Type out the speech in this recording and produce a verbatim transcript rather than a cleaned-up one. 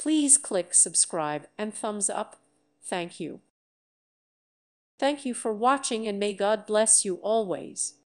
Please click subscribe and thumbs up. Thank you. Thank you for watching, and may God bless you always.